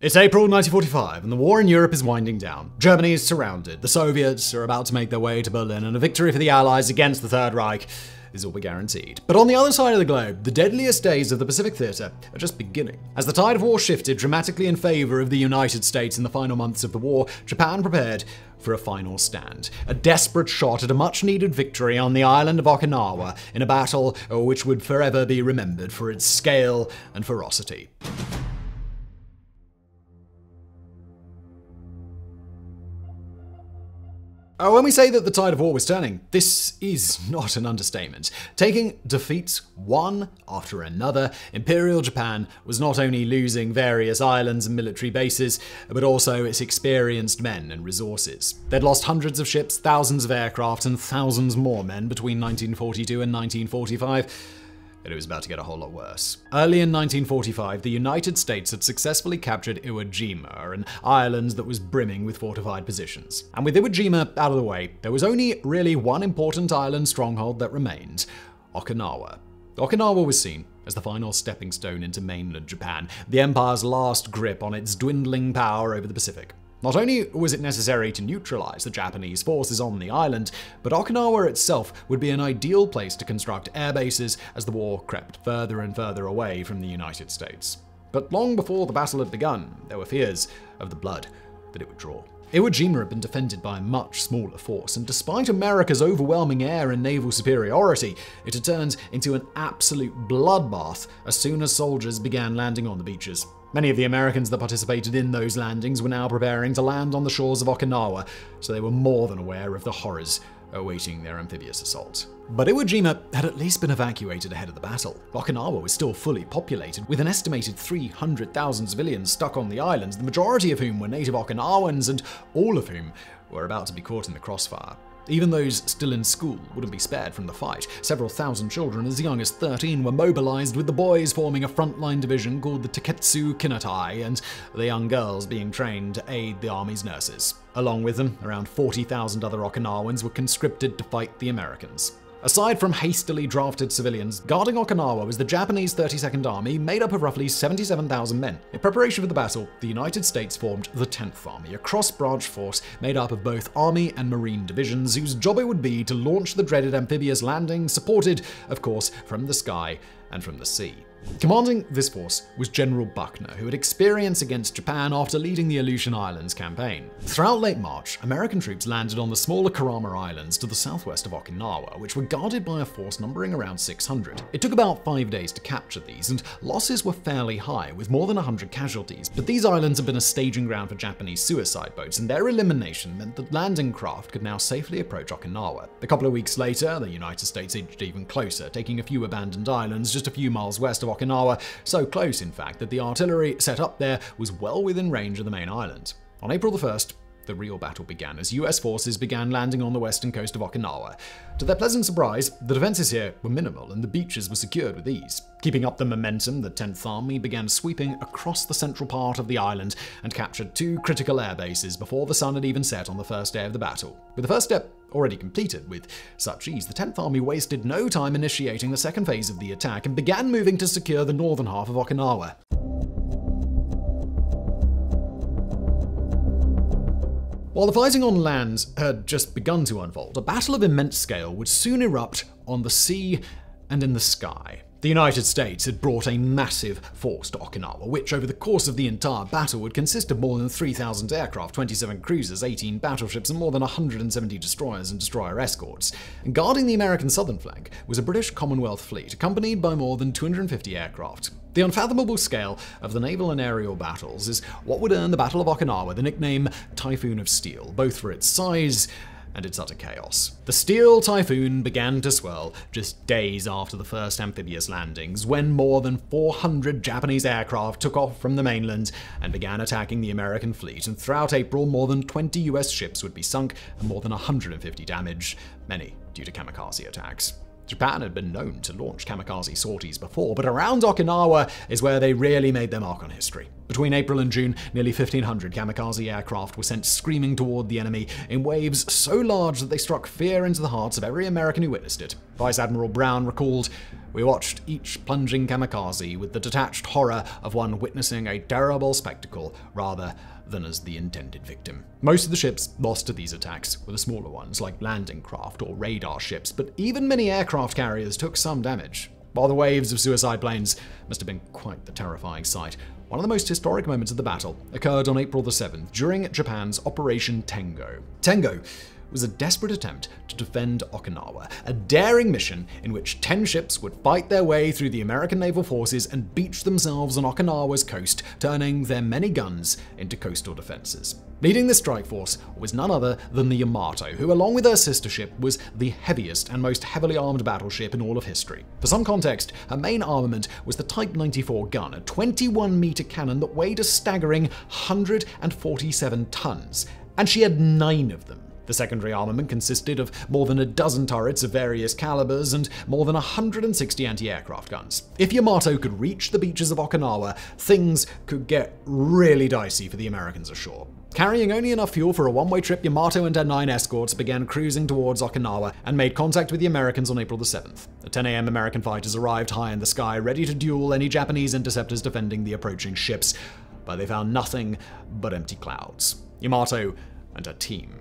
It's April 1945, and the war in Europe is winding down. Germany is surrounded, the Soviets are about to make their way to Berlin, and a victory for the Allies against the Third Reich is all but guaranteed. But on the other side of the globe, the deadliest days of the Pacific Theater are just beginning. As the tide of war shifted dramatically in favor of the United States in the final months of the war, Japan prepared for a final stand. A desperate shot at a much-needed victory on the island of Okinawa in a battle which would forever be remembered for its scale and ferocity. When we say that the tide of war was turning, this is not an understatement. Taking defeats one after another, Imperial Japan was not only losing various islands and military bases, but also its experienced men and resources. They'd lost hundreds of ships, thousands of aircraft, and thousands more men between 1942 and 1945. But it was about to get a whole lot worse. Early in 1945, the United States had successfully captured Iwo Jima, an island that was brimming with fortified positions. And with Iwo Jima out of the way, there was only really one important island stronghold that remained: Okinawa. Okinawa was seen as the final stepping stone into mainland Japan, the empire's last grip on its dwindling power over the Pacific. Not only was it necessary to neutralize the Japanese forces on the island, but Okinawa itself would be an ideal place to construct air bases as the war crept further and further away from the United States. But long before the battle had begun, there were fears of the blood that it would draw. Iwo Jima had been defended by a much smaller force, and despite America's overwhelming air and naval superiority, it had turned into an absolute bloodbath as soon as soldiers began landing on the beaches. Many of the Americans that participated in those landings were now preparing to land on the shores of Okinawa, so they were more than aware of the horrors awaiting their amphibious assault. But Iwo Jima had at least been evacuated ahead of the battle. Okinawa was still fully populated, with an estimated 300,000 civilians stuck on the islands, the majority of whom were native Okinawans, and all of whom were about to be caught in the crossfire. Even those still in school wouldn't be spared from the fight. Several thousand children as young as 13 were mobilized, with the boys forming a frontline division called the Tekketsu Kinnōtai, and the young girls being trained to aid the army's nurses. Along with them, around 40,000 other Okinawans were conscripted to fight the Americans. Aside from hastily drafted civilians, guarding Okinawa was the Japanese 32nd Army, made up of roughly 77,000 men. In preparation for the battle, the United States formed the 10th Army, a cross-branch force made up of both Army and Marine divisions, whose job it would be to launch the dreaded amphibious landing, supported, of course, from the sky and from the sea. Commanding this force was General Buckner, who had experience against Japan after leading the Aleutian Islands campaign. Throughout late March, American troops landed on the smaller Karama Islands to the southwest of Okinawa, which were guarded by a force numbering around 600. It took about 5 days to capture these, and losses were fairly high, with more than 100 casualties. But these islands had been a staging ground for Japanese suicide boats, and their elimination meant that landing craft could now safely approach Okinawa. A couple of weeks later, the United States edged even closer, taking a few abandoned islands just a few miles west of Okinawa, so close in fact that the artillery set up there was well within range of the main island. On April the 1st, the real battle began as US forces began landing on the western coast of Okinawa. To their pleasant surprise, the defenses here were minimal and the beaches were secured with ease. Keeping up the momentum, the 10th Army began sweeping across the central part of the island and captured 2 critical air bases before the sun had even set on the first day of the battle. With the first step already completed with such ease, the 10th Army wasted no time initiating the second phase of the attack and began moving to secure the northern half of Okinawa. While the fighting on land had just begun to unfold, a battle of immense scale would soon erupt on the sea and in the sky. The United States had brought a massive force to Okinawa, which over the course of the entire battle would consist of more than 3,000 aircraft, 27 cruisers, 18 battleships, and more than 170 destroyers and destroyer escorts. And guarding the American southern flank was a British Commonwealth fleet, accompanied by more than 250 aircraft. The unfathomable scale of the naval and aerial battles is what would earn the Battle of Okinawa the nickname Typhoon of Steel, both for its size and its utter chaos. The Steel Typhoon began to swirl just days after the first amphibious landings, when more than 400 Japanese aircraft took off from the mainland and began attacking the American fleet, and throughout April, more than 20 US ships would be sunk and more than 150 damaged, many due to kamikaze attacks. Japan had been known to launch kamikaze sorties before, but around Okinawa is where they really made their mark on history. Between April and June, nearly 1,500 kamikaze aircraft were sent screaming toward the enemy in waves so large that they struck fear into the hearts of every American who witnessed it. Vice Admiral Brown recalled, "We watched each plunging kamikaze with the detached horror of one witnessing a terrible spectacle rather than as the intended victim." Most of the ships lost to these attacks were the smaller ones like landing craft or radar ships, but even many aircraft carriers took some damage. While the waves of suicide planes must have been quite the terrifying sight, one of the most historic moments of the battle occurred on April the 7th during Japan's Operation Tengo. Tengo was a desperate attempt to defend Okinawa, a daring mission in which 10 ships would fight their way through the American naval forces and beach themselves on Okinawa's coast, turning their many guns into coastal defenses. Leading this strike force was none other than the Yamato, who along with her sister ship was the heaviest and most heavily armed battleship in all of history. For some context, her main armament was the Type 94 gun, a 21-meter cannon that weighed a staggering 147 tons, and she had 9 of them. The secondary armament consisted of more than a dozen turrets of various calibers and more than 160 anti-aircraft guns. If Yamato could reach the beaches of Okinawa, things could get really dicey for the Americans ashore. Carrying only enough fuel for a one-way trip, Yamato and her 9 escorts began cruising towards Okinawa and made contact with the Americans on April the 7th. At 10 a.m., American fighters arrived high in the sky, ready to duel any Japanese interceptors defending the approaching ships, but they found nothing but empty clouds. Yamato and her team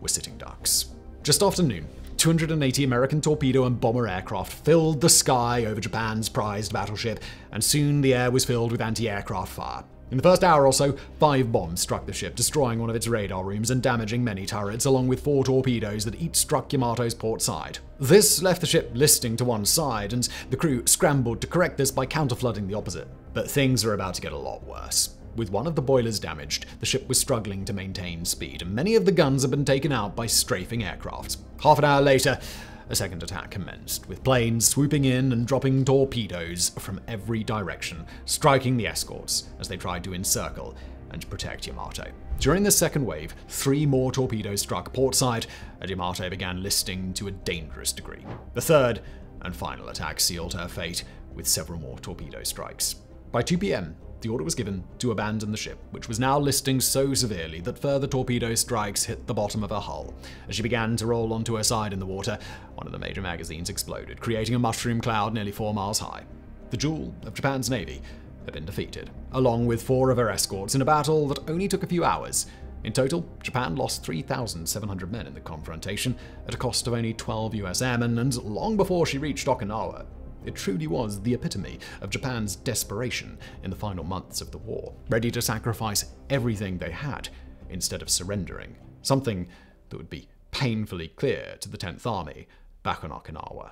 were sitting ducks. Just after noon, 280 American torpedo and bomber aircraft filled the sky over Japan's prized battleship, and soon the air was filled with anti-aircraft fire. In the first hour or so, 5 bombs struck the ship, destroying one of its radar rooms and damaging many turrets, along with 4 torpedoes that each struck Yamato's port side. This left the ship listing to one side, and the crew scrambled to correct this by counterflooding the opposite. But things were about to get a lot worse. With one of the boilers damaged, the ship was struggling to maintain speed, and many of the guns had been taken out by strafing aircraft. Half an hour later, a second attack commenced, with planes swooping in and dropping torpedoes from every direction, striking the escorts as they tried to encircle and protect Yamato. During the second wave, 3 more torpedoes struck portside, and Yamato began listing to a dangerous degree. The third and final attack sealed her fate, with several more torpedo strikes. By 2 p.m., the order was given to abandon the ship, which was now listing so severely that further torpedo strikes hit the bottom of her hull. As she began to roll onto her side in the water, one of the major magazines exploded, creating a mushroom cloud nearly 4 miles high. The jewel of Japan's navy had been defeated, along with 4 of her escorts, in a battle that only took a few hours. In total, Japan lost 3,700 men in the confrontation, at a cost of only 12 US airmen, and long before she reached Okinawa. It truly was the epitome of Japan's desperation in the final months of the war, ready to sacrifice everything they had instead of surrendering, something that would be painfully clear to the 10th Army back on Okinawa.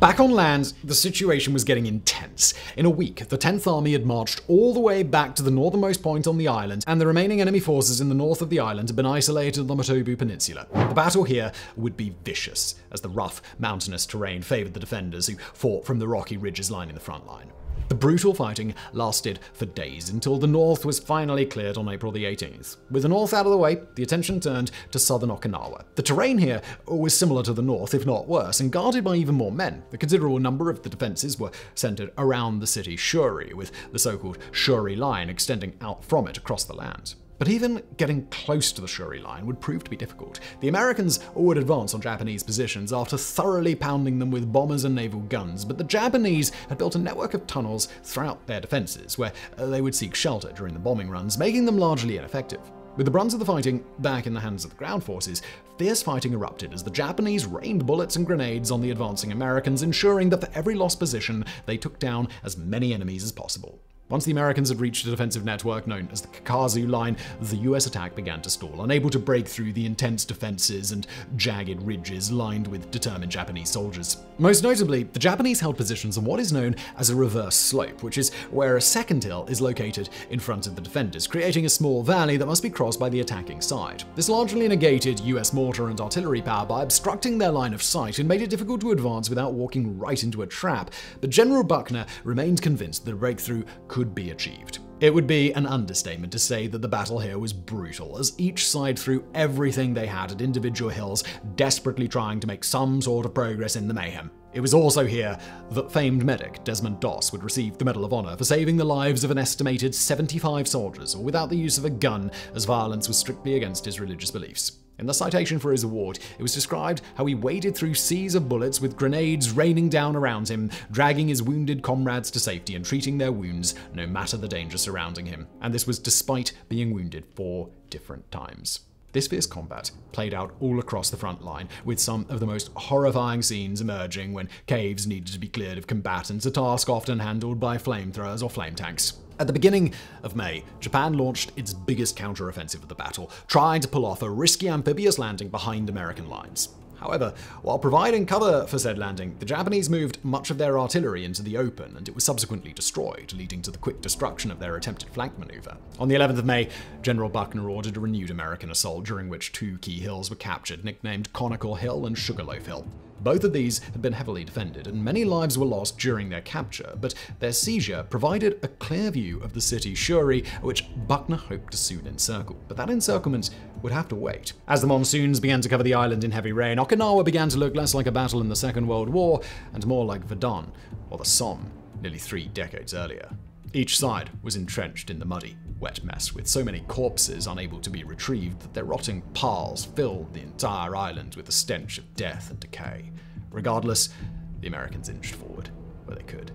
Back on land, the situation was getting intense. In a week, the 10th Army had marched all the way back to the northernmost point on the island, and the remaining enemy forces in the north of the island had been isolated on the Motobu Peninsula. The battle here would be vicious, as the rough, mountainous terrain favored the defenders who fought from the rocky ridges lining the front line. The brutal fighting lasted for days until the north was finally cleared on April the 18th. With the north out of the way, the attention turned to southern Okinawa. The terrain here was similar to the north, if not worse, and guarded by even more men. A considerable number of the defenses were centered around the city Shuri, with the so-called Shuri Line extending out from it across the land. But even getting close to the Shuri Line would prove to be difficult. The Americans would advance on Japanese positions after thoroughly pounding them with bombers and naval guns, but the Japanese had built a network of tunnels throughout their defenses, where they would seek shelter during the bombing runs, making them largely ineffective. With the brunt of the fighting back in the hands of the ground forces, fierce fighting erupted as the Japanese rained bullets and grenades on the advancing Americans, ensuring that for every lost position, they took down as many enemies as possible. Once the Americans had reached a defensive network known as the Kakazu Line, the US attack began to stall, unable to break through the intense defenses and jagged ridges lined with determined Japanese soldiers. Most notably, the Japanese held positions on what is known as a reverse slope, which is where a second hill is located in front of the defenders, creating a small valley that must be crossed by the attacking side. This largely negated US mortar and artillery power by obstructing their line of sight and made it difficult to advance without walking right into a trap, but General Buckner remained convinced that a breakthrough could be achieved. It would be an understatement to say that the battle here was brutal, as each side threw everything they had at individual hills, desperately trying to make some sort of progress in the mayhem. It was also here that famed medic Desmond Doss would receive the Medal of Honor for saving the lives of an estimated 75 soldiers, all without the use of a gun, as violence was strictly against his religious beliefs. In the citation for his award, it was described how he waded through seas of bullets with grenades raining down around him, dragging his wounded comrades to safety and treating their wounds, no matter the danger surrounding him. And this was despite being wounded 4 different times. This fierce combat played out all across the front line, with some of the most horrifying scenes emerging when caves needed to be cleared of combatants, a task often handled by flamethrowers or flame tanks. At the beginning of May, Japan launched its biggest counteroffensive of the battle, trying to pull off a risky amphibious landing behind American lines. However, while providing cover for said landing, the Japanese moved much of their artillery into the open, and it was subsequently destroyed, leading to the quick destruction of their attempted flank maneuver. On the 11th of May, General Buckner ordered a renewed American assault, during which 2 key hills were captured, nicknamed Conical Hill and Sugarloaf Hill. Both of these had been heavily defended, and many lives were lost during their capture, but their seizure provided a clear view of the city Shuri, which Buckner hoped to soon encircle. But that encirclement would have to wait. As the monsoons began to cover the island in heavy rain, Okinawa began to look less like a battle in the Second World War and more like Verdun or the Somme nearly 3 decades earlier. Each side was entrenched in the muddy, wet mess, with so many corpses unable to be retrieved that their rotting piles filled the entire island with the stench of death and decay. Regardless, the Americans inched forward where they could.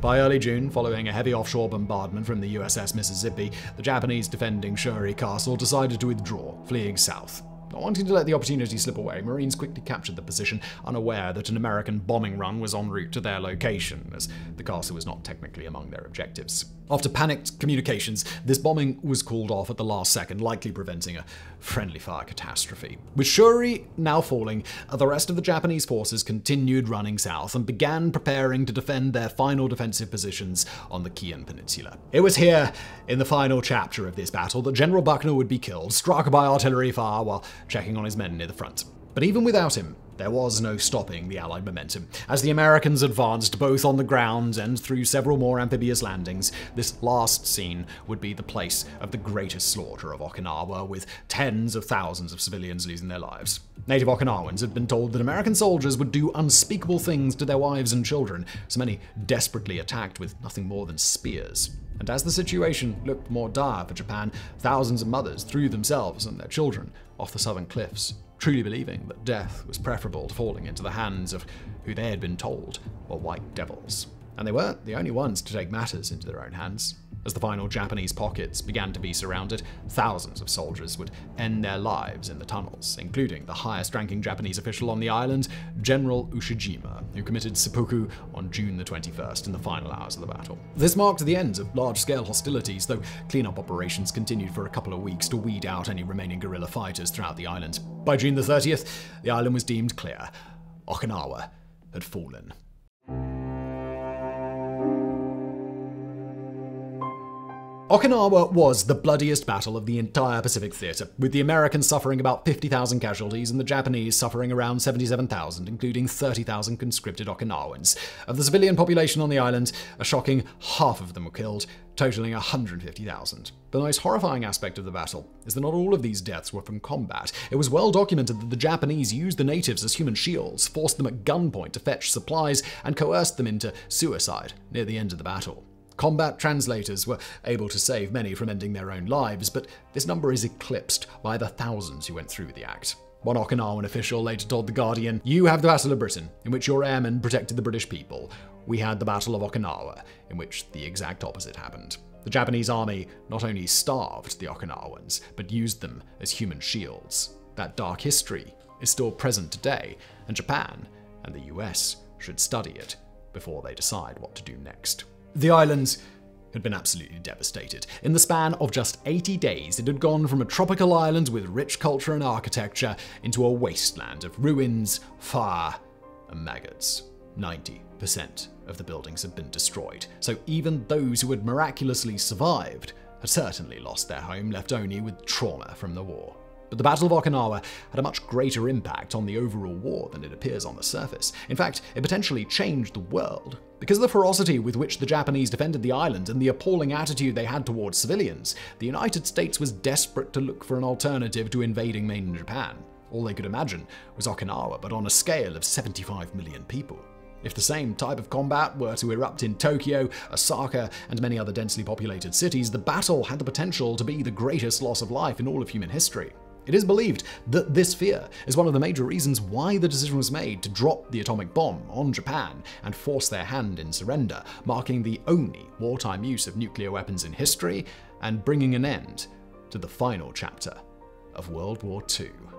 By early June, following a heavy offshore bombardment from the USS Mississippi, the Japanese defending Shuri Castle decided to withdraw, fleeing south. Not wanting to let the opportunity slip away, Marines quickly captured the position, unaware that an American bombing run was en route to their location, as the castle was not technically among their objectives. After panicked communications, this bombing was called off at the last second, likely preventing a friendly fire catastrophe. With Shuri now falling, the rest of the Japanese forces continued running south and began preparing to defend their final defensive positions on the Kian Peninsula. It was here, in the final chapter of this battle, that General Buckner would be killed, struck by artillery fire while checking on his men near the front. But even without him, there was no stopping the Allied momentum. As the Americans advanced, both on the ground and through several more amphibious landings, this last scene would be the place of the greatest slaughter of Okinawa, with tens of thousands of civilians losing their lives. Native Okinawans had been told that American soldiers would do unspeakable things to their wives and children, so many desperately attacked with nothing more than spears. And as the situation looked more dire for Japan, thousands of mothers threw themselves and their children off the southern cliffs, truly believing that death was preferable to falling into the hands of who they had been told were white devils. And they weren't the only ones to take matters into their own hands. As the final Japanese pockets began to be surrounded, thousands of soldiers would end their lives in the tunnels, including the highest-ranking Japanese official on the island, General Ushijima, who committed seppuku on June the 21st in the final hours of the battle. This marked the end of large-scale hostilities, though cleanup operations continued for a couple of weeks to weed out any remaining guerrilla fighters throughout the island. By June the 30th, the island was deemed clear. Okinawa had fallen. Okinawa was the bloodiest battle of the entire Pacific theater, with the Americans suffering about 50,000 casualties and the Japanese suffering around 77,000, including 30,000 conscripted Okinawans. Of the civilian population on the island, a shocking half of them were killed, totaling 150,000. The most horrifying aspect of the battle is that not all of these deaths were from combat. It was well documented that the Japanese used the natives as human shields, forced them at gunpoint to fetch supplies, and coerced them into suicide near the end of the battle. Combat translators were able to save many from ending their own lives, but this number is eclipsed by the thousands who went through the act. One Okinawan official later told The Guardian, "You have the Battle of Britain, in which your airmen protected the British people. We had the Battle of Okinawa, in which the exact opposite happened." The Japanese army not only starved the Okinawans, but used them as human shields. That dark history is still present today, and Japan and the US should study it before they decide what to do next. The island had been absolutely devastated. In the span of just 80 days, it had gone from a tropical island with rich culture and architecture into a wasteland of ruins, fire, and maggots. 90% of the buildings had been destroyed, so even those who had miraculously survived had certainly lost their home, left only with trauma from the war. But the Battle of Okinawa had a much greater impact on the overall war than it appears on the surface. In fact, it potentially changed the world. Because of the ferocity with which the Japanese defended the island and the appalling attitude they had towards civilians, the United States was desperate to look for an alternative to invading mainland Japan. All they could imagine was Okinawa, but on a scale of 75 million people. If the same type of combat were to erupt in Tokyo, Osaka, and many other densely populated cities, the battle had the potential to be the greatest loss of life in all of human history. It is believed that this fear is one of the major reasons why the decision was made to drop the atomic bomb on Japan and force their hand in surrender, marking the only wartime use of nuclear weapons in history and bringing an end to the final chapter of World War II.